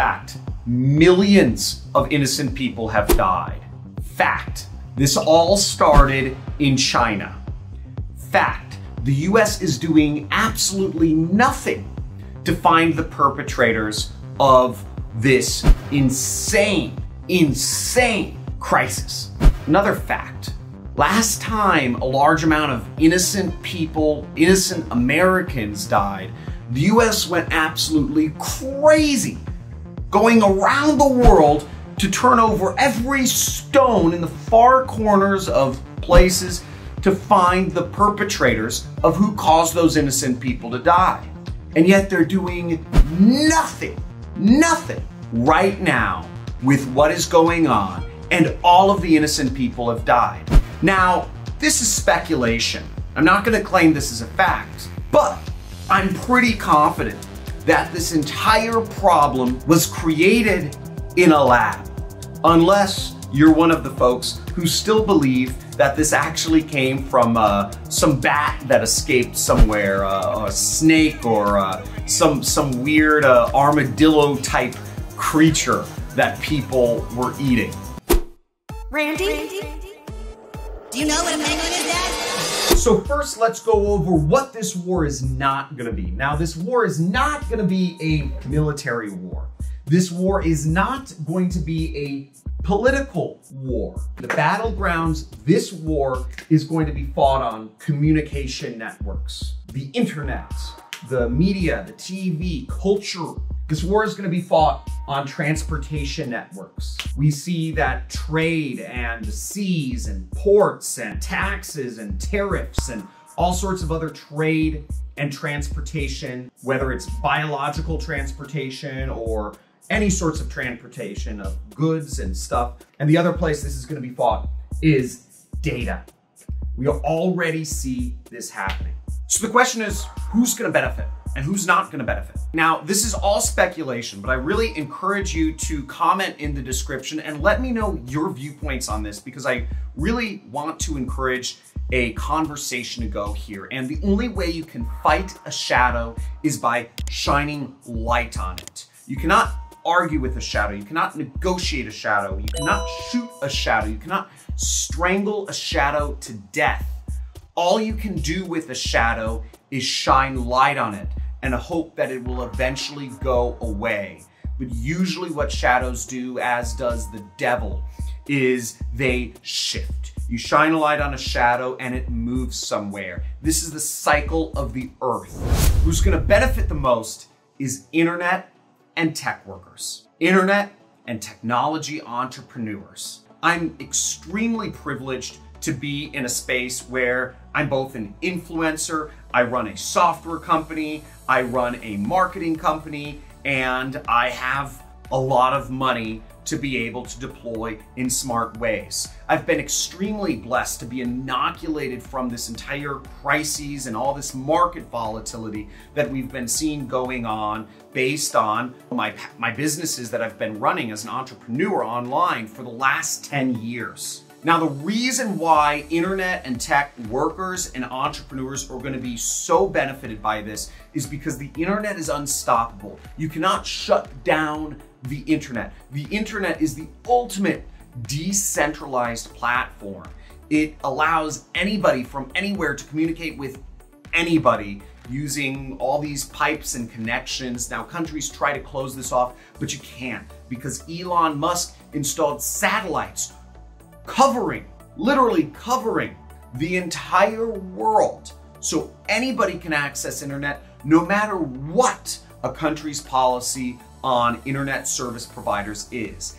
Fact. Millions of innocent people have died. Fact. This all started in China. Fact. The US is doing absolutely nothing to find the perpetrators of this insane crisis. Another fact. Last time a large amount of innocent people, innocent Americans died, the US went absolutely crazy, going around the world to turn over every stone in the far corners of places to find the perpetrators of who caused those innocent people to die. And yet they're doing nothing right now with what is going on, and all of the innocent people have died. Now, this is speculation. I'm not going to claim this is a fact, but I'm pretty confident that this entire problem was created in a lab, unless you're one of the folks who still believe that this actually came from some bat that escaped somewhere, a snake, or some weird armadillo-type creature that people were eating. Randy? Do you know what a penguin is, Dad? So first, let's go over what this war is not gonna be. Now, this war is not gonna be a military war. This war is not going to be a political war. The battlegrounds, this war is going to be fought on communication networks, the internet, the media, the TV, culture. This war is gonna be fought on transportation networks. We see that trade and seas and ports and taxes and tariffs and all sorts of other trade and transportation, whether it's biological transportation or any sorts of transportation of goods and stuff. And the other place this is gonna be fought is data. We already see this happening. So the question is, who's gonna benefit and who's not gonna benefit? Now, this is all speculation, but I really encourage you to comment in the description and let me know your viewpoints on this, because I really want to encourage a conversation to go here. And the only way you can fight a shadow is by shining light on it. You cannot argue with a shadow. You cannot negotiate a shadow. You cannot shoot a shadow. You cannot strangle a shadow to death. All you can do with a shadow is shine light on it and hope that it will eventually go away. But usually what shadows do, as does the devil, is they shift. You shine a light on a shadow and it moves somewhere. This is the cycle of the earth. Who's gonna benefit the most is internet and tech workers, internet and technology entrepreneurs. I'm extremely privileged to be in a space where I'm both an influencer, I run a software company, I run a marketing company, and I have a lot of money to be able to deploy in smart ways. I've been extremely blessed to be inoculated from this entire crisis and all this market volatility that we've been seeing going on based on my businesses that I've been running as an entrepreneur online for the last 10 years. Now, the reason why internet and tech workers and entrepreneurs are going to be so benefited by this is because the internet is unstoppable. You cannot shut down the internet. The internet is the ultimate decentralized platform. It allows anybody from anywhere to communicate with anybody using all these pipes and connections. Now, countries try to close this off, but you can't, because Elon Musk installed satellites covering, literally covering the entire world. So anybody can access internet, no matter what a country's policy on internet service providers is.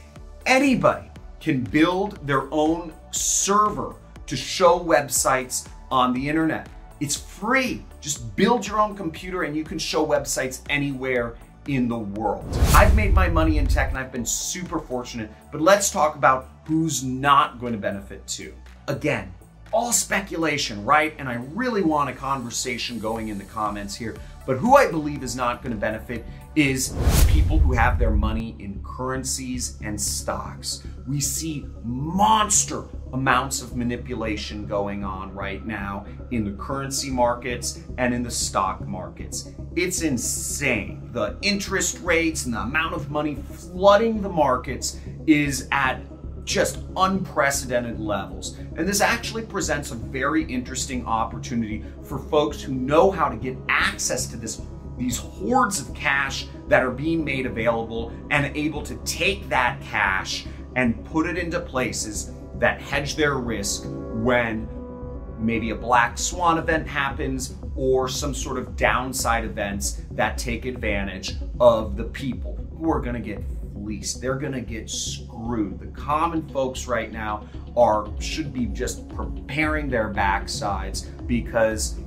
Anybody can build their own server to show websites on the internet. It's free. Just build your own computer and you can show websites anywhere in the world. I've made my money in tech and I've been super fortunate, but let's talk about who's not going to benefit too. Again, all speculation, right? And I really want a conversation going in the comments here, but who I believe is not going to benefit is people who have their money in currencies and stocks. We see monster amounts of manipulation going on right now in the currency markets and in the stock markets. It's insane. The interest rates and the amount of money flooding the markets is at just unprecedented levels. And this actually presents a very interesting opportunity for folks who know how to get access to these hordes of cash that are being made available and able to take that cash and put it into places that hedge their risk when maybe a black swan event happens or some sort of downside events that take advantage of the people who are gonna get fleeced. They're gonna get screwed. The common folks right now should be just preparing their backsides because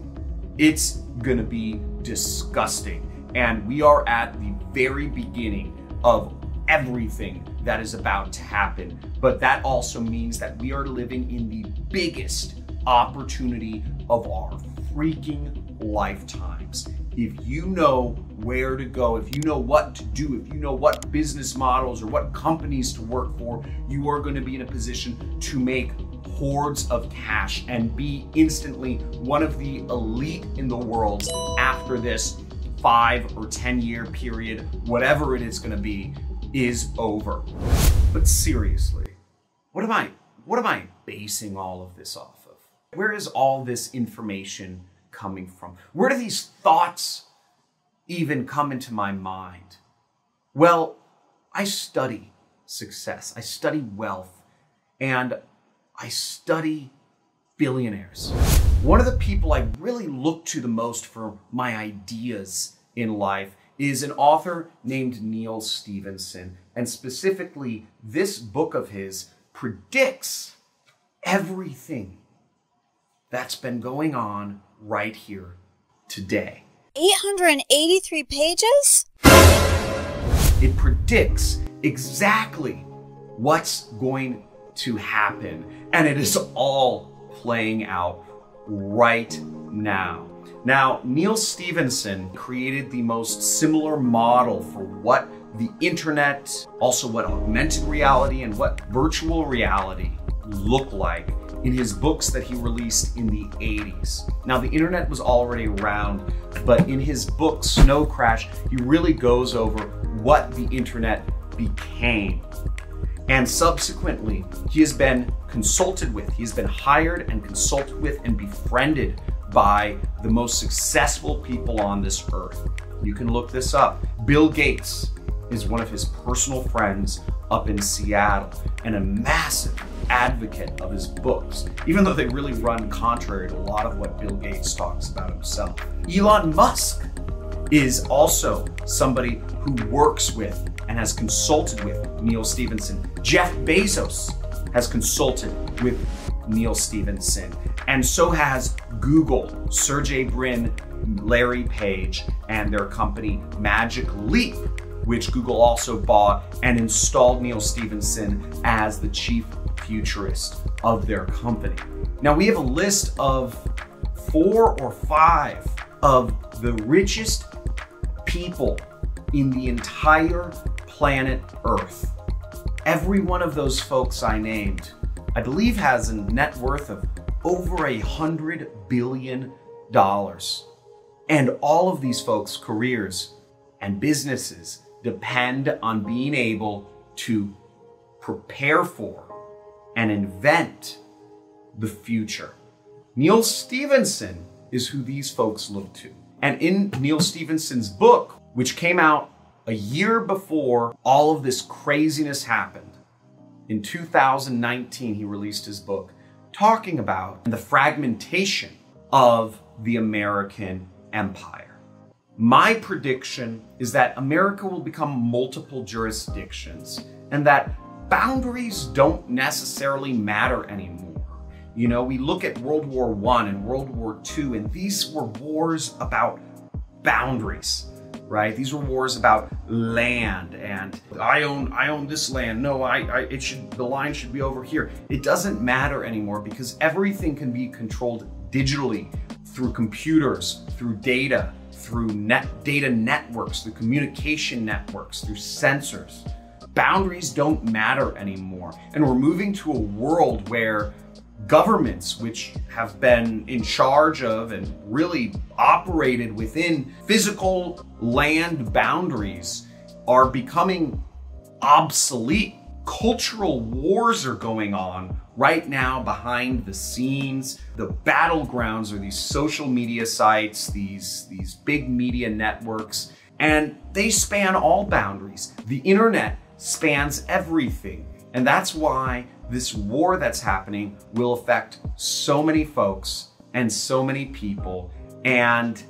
it's gonna be disgusting. And we are at the very beginning of everything that is about to happen. But that also means that we are living in the biggest opportunity of our freaking lifetimes. If you know where to go, if you know what to do, if you know what business models or what companies to work for, you are going to be in a position to make hordes of cash and be instantly one of the elite in the world after this 5- or 10-year period, whatever it is going to be, is over. But seriously, what am I basing all of this off of? Where is all this information coming from? Where do these thoughts even come into my mind? Well, I study success, I study wealth, and I study billionaires. One of the people I really look to the most for my ideas in life is an author named Neal Stephenson, and specifically this book of his predicts everything that's been going on right here today. 883 pages? It predicts exactly what's going to happen, and it is all playing out right now. Now, Neal Stephenson created the most similar model for what the internet, also what augmented reality and what virtual reality look like in his books that he released in the 80s. Now, the internet was already around, but in his book, Snow Crash, he really goes over what the internet became. And subsequently, he has been consulted with, he's been hired and consulted with and befriended by the most successful people on this earth. You can look this up. Bill Gates is one of his personal friends up in Seattle and a massive advocate of his books, even though they really run contrary to a lot of what Bill Gates talks about himself. Elon Musk is also somebody who works with and has consulted with Neal Stephenson. Jeff Bezos has consulted with Neal Stephenson, and so has Google, Sergey Brin, Larry Page, and their company Magic Leap, which Google also bought and installed Neal Stephenson as the chief futurist of their company. Now, we have a list of 4 or 5 of the richest people in the entire planet Earth. Every one of those folks I named, I believe, has a net worth of over $100 billion. And all of these folks' careers and businesses depend on being able to prepare for and invent the future. Neal Stephenson is who these folks look to. And in Neal Stephenson's book, which came out a year before all of this craziness happened, in 2019, he released his book talking about the fragmentation of the American empire. My prediction is that America will become multiple jurisdictions and that boundaries don't necessarily matter anymore. You know, we look at World War I and World War II, and these were wars about boundaries. Right? These were wars about land, and I own this land. No, the line should be over here. It doesn't matter anymore because everything can be controlled digitally through computers, through data, through data networks, through communication networks, through sensors. boundaries don't matter anymore. And we're moving to a world where governments, which have been in charge of and really operated within physical land boundaries, are becoming obsolete. Cultural wars are going on right now behind the scenes. The battlegrounds are these social media sites, these big media networks, and they span all boundaries. The internet spans everything. And that's why this war that's happening will affect so many folks and so many people. And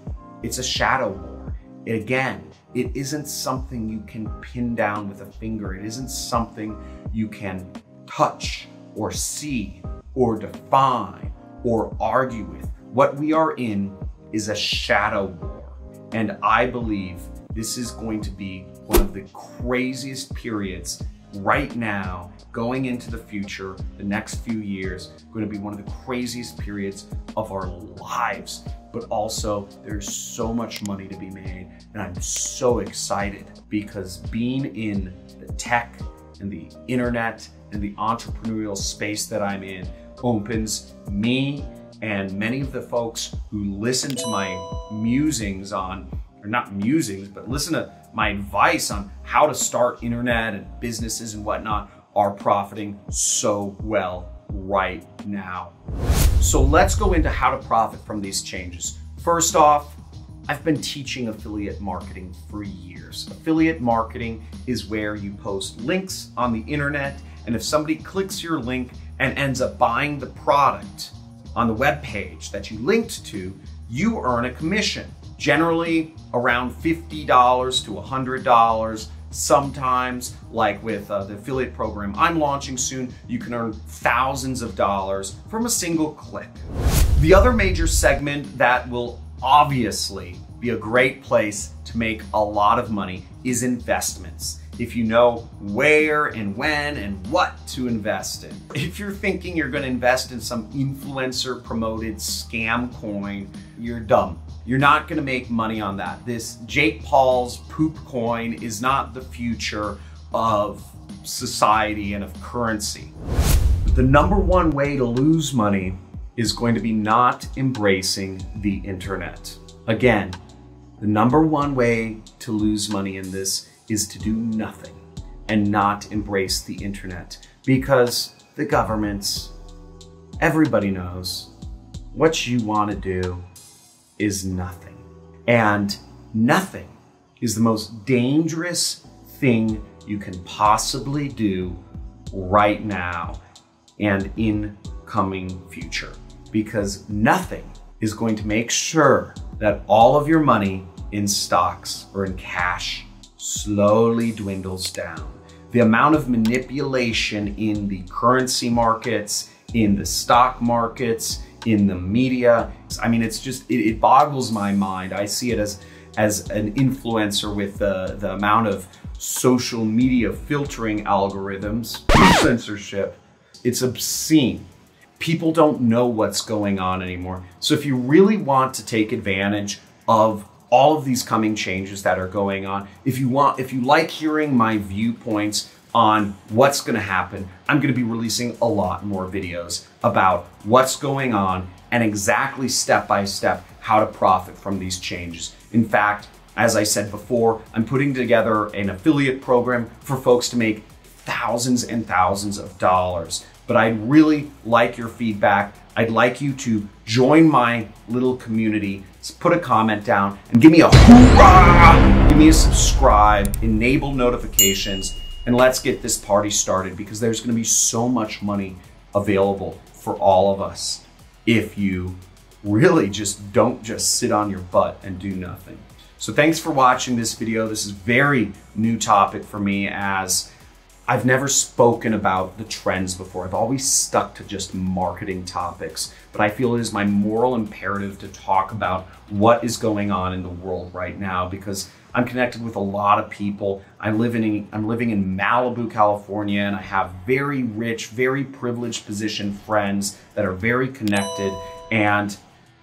it's a shadow war. Again, it isn't something you can pin down with a finger. It isn't something you can touch or see or define or argue with. What we are in is a shadow war. And I believe this is going to be one of the craziest periods right now, going into the future, the next few years, going to be one of the craziest periods of our lives. But also, there's so much money to be made, and I'm so excited because being in the tech and the internet and the entrepreneurial space that I'm in opens me and many of the folks who listen to my musings on, or not musings, but listen to my advice on how to start internet and businesses and whatnot, are profiting so well right now. So let's go into how to profit from these changes. First off, I've been teaching affiliate marketing for years. Affiliate marketing is where you post links on the internet, and if somebody clicks your link and ends up buying the product on the web page that you linked to, you earn a commission, generally around $50 to $100. Sometimes, like with the affiliate program I'm launching soon, you can earn thousands of dollars from a single click. The other major segment that will obviously be a great place to make a lot of money is investments. If you know where and when and what to invest in. If you're thinking you're going to invest in some influencer promoted scam coin, you're dumb. You're not going to make money on that. This Jake Paul's poop coin is not the future of society and of currency. The number one way to lose money is going to be not embracing the internet. Again, the number one way to lose money in this is to do nothing and not embrace the internet, because the governments, everybody knows what you want to do is nothing. And nothing is the most dangerous thing you can possibly do right now and in coming future, because nothing is going to make sure that all of your money in stocks or in cash slowly dwindles down. The amount of manipulation in the currency markets, in the stock markets, in the media, I mean, it's just, it boggles my mind. I see it as an influencer with the amount of social media filtering algorithms, censorship. It's obscene. People don't know what's going on anymore. So if you really want to take advantage of all of these coming changes that are going on, if you like hearing my viewpoints on what's gonna happen, I'm gonna be releasing a lot more videos about what's going on and exactly step-by-step how to profit from these changes. In fact, as I said before, I'm putting together an affiliate program for folks to make thousands and thousands of dollars. But I'd really like your feedback. I'd like you to join my little community. Just put a comment down and give me a hoorah, give me a subscribe, enable notifications, and let's get this party started, because there's gonna be so much money available for all of us if you really just don't just sit on your butt and do nothing. So thanks for watching this video. This is a very new topic for me, as I've never spoken about the trends before. I've always stuck to just marketing topics, but I feel it is my moral imperative to talk about what is going on in the world right now, because I'm connected with a lot of people. I'm living in Malibu, California, and I have very rich, very privileged position friends that are very connected, and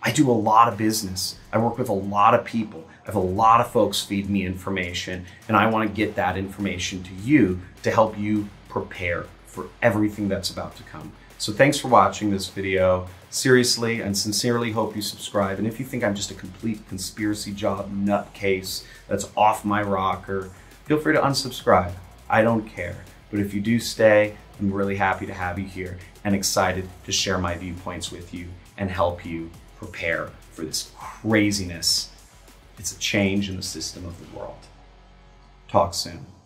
I do a lot of business. I work with a lot of people. I have a lot of folks feed me information, and I want to get that information to you to help you prepare for everything that's about to come. So thanks for watching this video. Seriously and sincerely hope you subscribe. And if you think I'm just a complete conspiracy job nutcase that's off my rocker, feel free to unsubscribe. I don't care. But if you do stay, I'm really happy to have you here and excited to share my viewpoints with you and help you prepare for this craziness. It's a change in the system of the world. Talk soon.